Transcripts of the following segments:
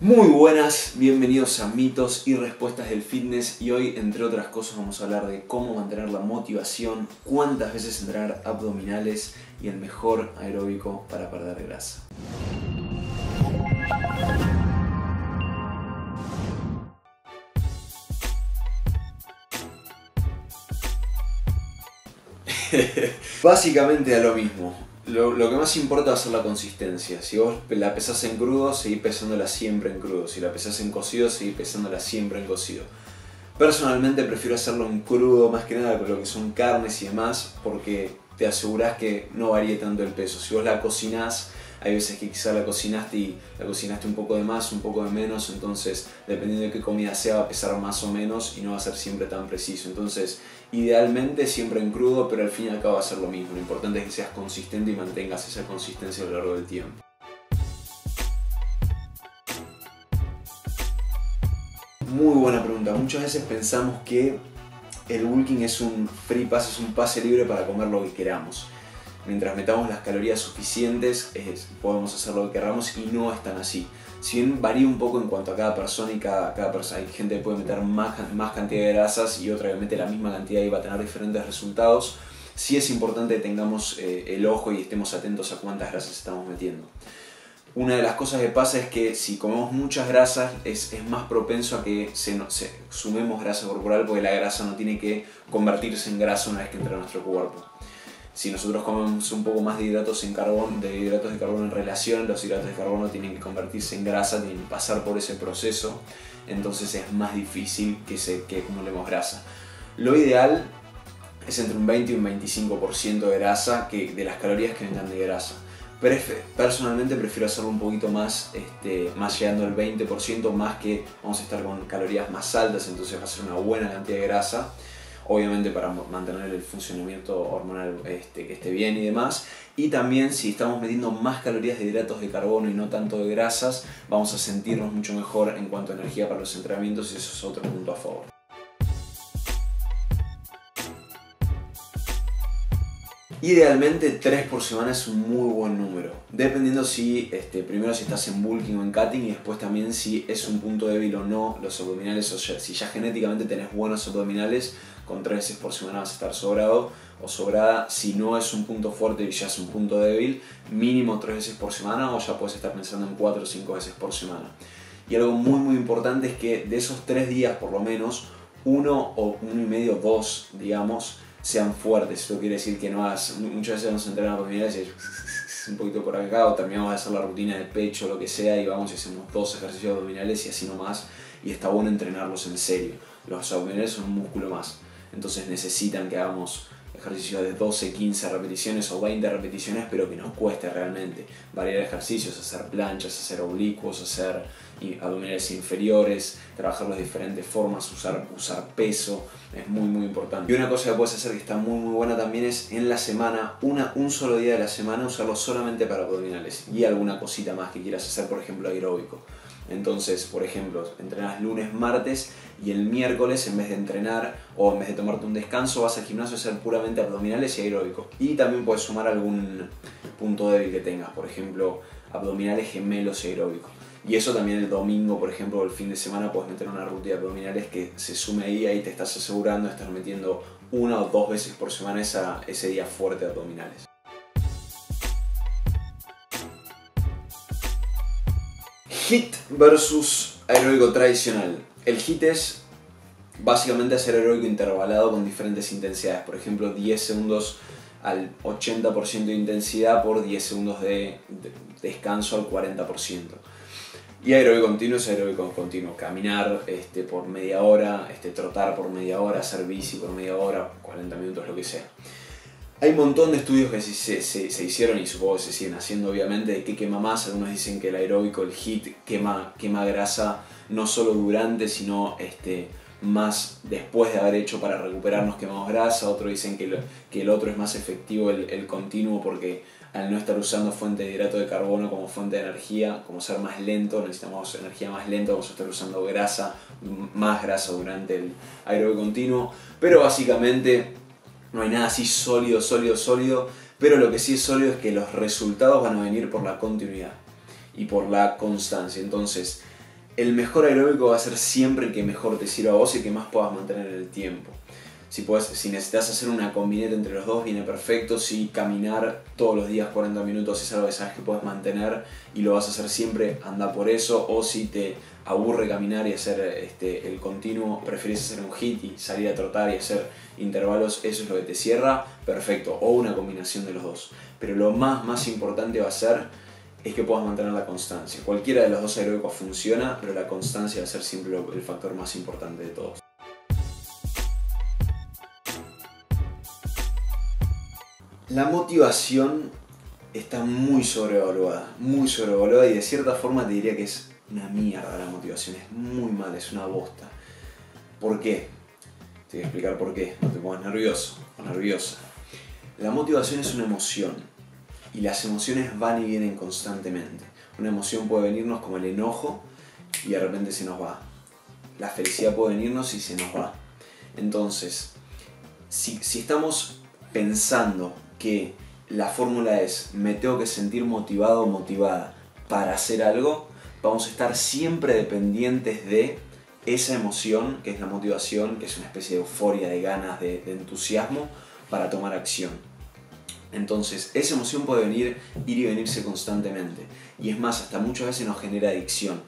Muy buenas, bienvenidos a Mitos y Respuestas del Fitness, y hoy, entre otras cosas, vamos a hablar de cómo mantener la motivación, cuántas veces entrenar abdominales y el mejor aeróbico para perder grasa. Básicamente a lo mismo. Lo que más importa va a ser la consistencia. Si vos la pesás en crudo, seguí pesándola siempre en crudo. Si la pesás en cocido, seguí pesándola siempre en cocido. Personalmente prefiero hacerlo en crudo, más que nada por lo que son carnes y demás, porque te asegurás que no varíe tanto el peso. Si vos la cocinás, hay veces que quizá la cocinaste y la cocinaste un poco de más, un poco de menos, entonces dependiendo de qué comida sea va a pesar más o menos y no va a ser siempre tan preciso. Entonces idealmente siempre en crudo, pero al fin y al cabo va a ser lo mismo. Lo importante es que seas consistente y mantengas esa consistencia a lo largo del tiempo. Muy buena pregunta. Muchas veces pensamos que el bulking es un free pass, es un pase libre para comer lo que queramos. Mientras metamos las calorías suficientes, podemos hacer lo que queramos, y no es tan así. Si bien varía un poco en cuanto a cada persona y cada persona, hay gente que puede meter más cantidad de grasas y otra que mete la misma cantidad y va a tener diferentes resultados, sí es importante que tengamos el ojo y estemos atentos a cuántas grasas estamos metiendo. Una de las cosas que pasa es que si comemos muchas grasas es más propenso a que sumemos grasa corporal, porque la grasa no tiene que convertirse en grasa una vez que entra en nuestro cuerpo. Si nosotros comemos un poco más de hidratos de carbono en relación, los hidratos de carbono tienen que convertirse en grasa, tienen que pasar por ese proceso, entonces es más difícil que acumulemos grasa. Lo ideal es entre un 20 y un 25% de grasa de las calorías que vengan de grasa. Personalmente prefiero hacerlo un poquito más, más llegando al 20%, más que vamos a estar con calorías más altas, entonces va a ser una buena cantidad de grasa. Obviamente para mantener el funcionamiento hormonal que esté bien y demás. Y también si estamos metiendo más calorías de hidratos de carbono y no tanto de grasas, vamos a sentirnos mucho mejor en cuanto a energía para los entrenamientos, y eso es otro punto a favor. Idealmente 3 por semana es un muy buen número, dependiendo primero si estás en bulking o en cutting, y después también si es un punto débil o no los abdominales, o si ya genéticamente tenés buenos abdominales, con 3 veces por semana vas a estar sobrado o sobrada. Si no es un punto fuerte y ya es un punto débil, mínimo 3 veces por semana, o ya puedes estar pensando en 4 o 5 veces por semana. Y algo muy importante es que de esos 3 días, por lo menos, uno o uno y medio, 2, digamos, sean fuertes. Esto quiere decir que no hagas, muchas veces vamos a entrenar abdominales y un poquito por acá, o también vamos a hacer la rutina de pecho o lo que sea, y vamos y hacemos 2 ejercicios abdominales y así nomás, y está bueno entrenarlos en serio. Los abdominales son un músculo más, entonces necesitan que hagamos ejercicios de 12, 15 repeticiones o 20 repeticiones, pero que nos cueste realmente. Variar ejercicios, hacer planchas, hacer oblicuos, hacer abdominales inferiores, trabajar las diferentes formas, usar peso, es muy importante. Y una cosa que puedes hacer que está muy buena también es en la semana, un solo día de la semana, usarlo solamente para abdominales y alguna cosita más que quieras hacer, por ejemplo aeróbico. Entonces, por ejemplo, entrenas lunes, martes, y el miércoles, en vez de entrenar o en vez de tomarte un descanso, vas al gimnasio a hacer puramente abdominales y aeróbicos. Y también puedes sumar algún punto débil que tengas, por ejemplo, abdominales, gemelos y aeróbicos. Y eso también el domingo, por ejemplo, o el fin de semana, puedes meter una rutina de abdominales que se sume ahí te estás asegurando, estás metiendo 1 o 2 veces por semana ese día fuerte de abdominales. HIIT versus aeróbico tradicional. El HIIT es básicamente hacer aeróbico intervalado con diferentes intensidades. Por ejemplo, 10 segundos al 80% de intensidad por 10 segundos de descanso al 40%. Y aeróbico continuo es aeróbico continuo. Caminar por media hora, trotar por media hora, hacer bici por media hora, 40 minutos, lo que sea. Hay un montón de estudios que se hicieron, y supongo que se siguen haciendo obviamente, de qué quema más. Algunos dicen que el aeróbico, el HIIT, quema grasa no solo durante, sino más después de haber hecho, para recuperarnos quemamos grasa. Otros dicen que el otro es más efectivo, el continuo, porque al no estar usando fuente de hidrato de carbono como fuente de energía, como ser más lento, necesitamos energía más lenta, vamos a estar usando más grasa durante el aeróbico continuo. Pero básicamente no hay nada así sólido, pero lo que sí es sólido es que los resultados van a venir por la continuidad y por la constancia. Entonces, el mejor aeróbico va a ser siempre el que mejor te sirva a vos y que más puedas mantener en el tiempo. Si necesitas hacer una combineta entre los dos, viene perfecto. Si caminar todos los días 40 minutos es algo que sabes que puedes mantener y lo vas a hacer siempre, anda por eso. O si te aburre caminar y hacer el continuo, prefieres hacer un HIIT y salir a trotar y hacer intervalos, eso es lo que te cierra, perfecto. O una combinación de los dos. Pero lo más importante va a ser es que puedas mantener la constancia. Cualquiera de los dos aeróbicos funciona, pero la constancia va a ser siempre el factor más importante de todos. La motivación está muy sobrevaluada y de cierta forma te diría que es una mierda la motivación, es muy mala, es una bosta. ¿Por qué? Te voy a explicar por qué, no te pongas nervioso o nerviosa. La motivación es una emoción y las emociones van y vienen constantemente. Una emoción puede venirnos como el enojo y de repente se nos va. La felicidad puede venirnos y se nos va. Entonces, si estamos pensando que la fórmula es me tengo que sentir motivado o motivada para hacer algo, vamos a estar siempre dependientes de esa emoción, que es la motivación, que es una especie de euforia, de ganas, de entusiasmo para tomar acción. Entonces, esa emoción puede ir y venirse constantemente. Y es más, hasta muchas veces nos genera adicción.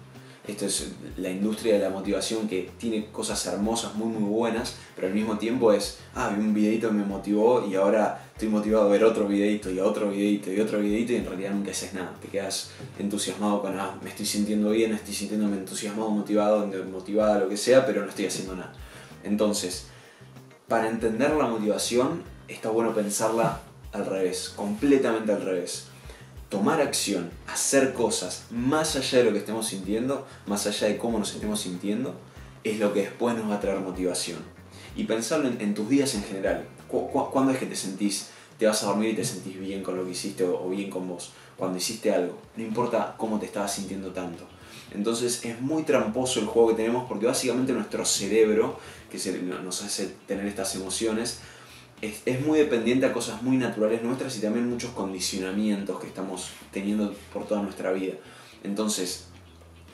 Esto es la industria de la motivación, que tiene cosas hermosas, muy buenas, pero al mismo tiempo es, vi un videito que me motivó y ahora estoy motivado a ver otro videito y otro videito y otro videito, y en realidad nunca haces nada. Te quedas entusiasmado con, me estoy sintiendo bien, estoy sintiéndome entusiasmado, motivado, motivada, lo que sea, pero no estoy haciendo nada. Entonces, para entender la motivación está bueno pensarla al revés, completamente al revés. Tomar acción, hacer cosas más allá de lo que estemos sintiendo, más allá de cómo nos estemos sintiendo, es lo que después nos va a traer motivación. Y pensarlo en tus días en general. ¿Cuándo es que te vas a dormir y te sentís bien con lo que hiciste o bien con vos? Cuando hiciste algo, no importa cómo te estabas sintiendo tanto. Entonces es muy tramposo el juego que tenemos, porque básicamente nuestro cerebro, que nos hace tener estas emociones, es muy dependiente a cosas muy naturales nuestras y también muchos condicionamientos que estamos teniendo por toda nuestra vida. Entonces,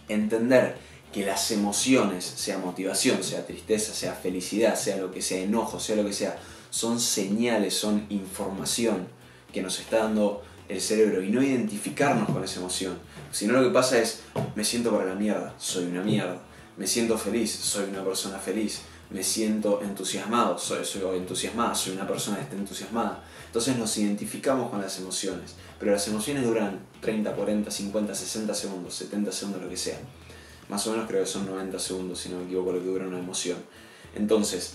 entender que las emociones, sea motivación, sea tristeza, sea felicidad, sea lo que sea, enojo, sea lo que sea, son señales, son información que nos está dando el cerebro, y no identificarnos con esa emoción. Si no, lo que pasa es, me siento para la mierda, soy una mierda. Me siento feliz, soy una persona feliz. Me siento entusiasmado, soy entusiasmada, soy una persona que está entusiasmada. Entonces nos identificamos con las emociones, pero las emociones duran 30, 40, 50, 60 segundos, 70 segundos, lo que sea. Más o menos creo que son 90 segundos, si no me equivoco, lo que dura una emoción. Entonces,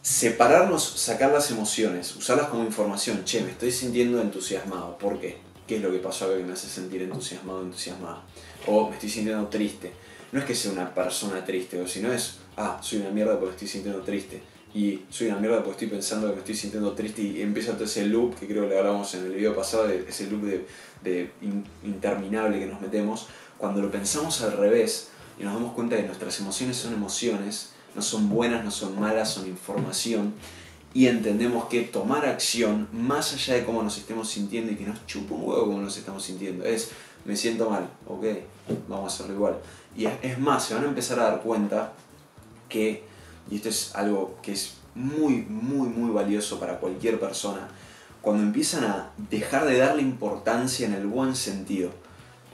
separarnos, sacar las emociones, usarlas como información. Che, me estoy sintiendo entusiasmado, ¿por qué? ¿Qué es lo que pasó acá que me hace sentir entusiasmado o entusiasmada? O me estoy sintiendo triste. No es que sea una persona triste, o si no es, soy una mierda porque estoy sintiendo triste. Y soy una mierda porque estoy pensando que me estoy sintiendo triste, y empieza todo ese loop que creo que le hablamos en el video pasado, ese loop interminable que nos metemos. Cuando lo pensamos al revés y nos damos cuenta que nuestras emociones son emociones, no son buenas, no son malas, son información, y entendemos que tomar acción, más allá de cómo nos estemos sintiendo y que nos chupa un huevo cómo nos estamos sintiendo, es me siento mal, ok, vamos a hacerlo igual. Y es más, se van a empezar a dar cuenta que, y esto es algo que es muy valioso para cualquier persona, cuando empiezan a dejar de darle importancia en el buen sentido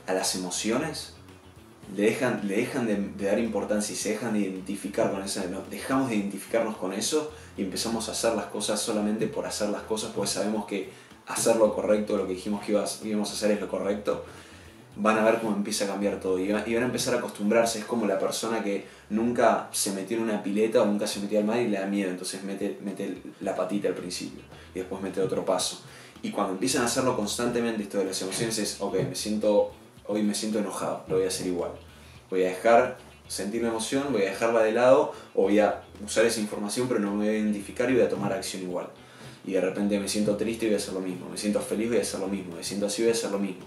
a las emociones, le dejan de dar importancia y se dejan de identificar con eso, nos dejamos de identificarnos con eso y empezamos a hacer las cosas solamente por hacer las cosas, porque sabemos que hacer lo correcto, lo que dijimos que íbamos a hacer es lo correcto. Van a ver cómo empieza a cambiar todo y van a empezar a acostumbrarse. Es como la persona que nunca se metió en una pileta o nunca se metió al mar y le da miedo, entonces mete la patita al principio y después mete otro paso. Y cuando empiezan a hacerlo constantemente, esto de las emociones es, ok, hoy me siento enojado, lo voy a hacer igual. Voy a dejar sentir la emoción, voy a dejarla de lado, o voy a usar esa información pero no me voy a identificar y voy a tomar acción igual. Y de repente me siento triste y voy a hacer lo mismo, me siento feliz y voy a hacer lo mismo, me siento así y voy a hacer lo mismo.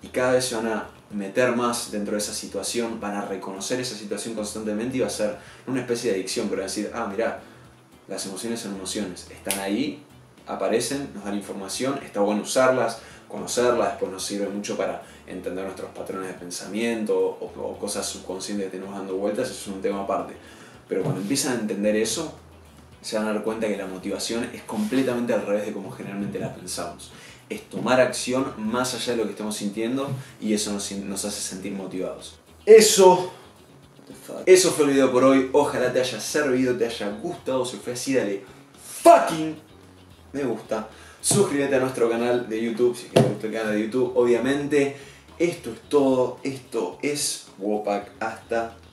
Y cada vez se van a meter más dentro de esa situación, van a reconocer esa situación constantemente y va a ser una especie de adicción, pero decir, mirá, las emociones son emociones, están ahí, aparecen, nos dan información, está bueno usarlas, conocerla después nos sirve mucho para entender nuestros patrones de pensamiento o cosas subconscientes que tenemos dando vueltas, eso es un tema aparte. Pero cuando empiezan a entender eso, se van a dar cuenta que la motivación es completamente al revés de como generalmente la pensamos. Es tomar acción más allá de lo que estamos sintiendo y eso nos hace sentir motivados. Eso fue el video por hoy. Ojalá te haya servido, te haya gustado. Si fue así, dale fucking me gusta. Suscríbete a nuestro canal de YouTube, si te gusta el canal de YouTube, obviamente. Esto es todo. Esto es Uopak. Hasta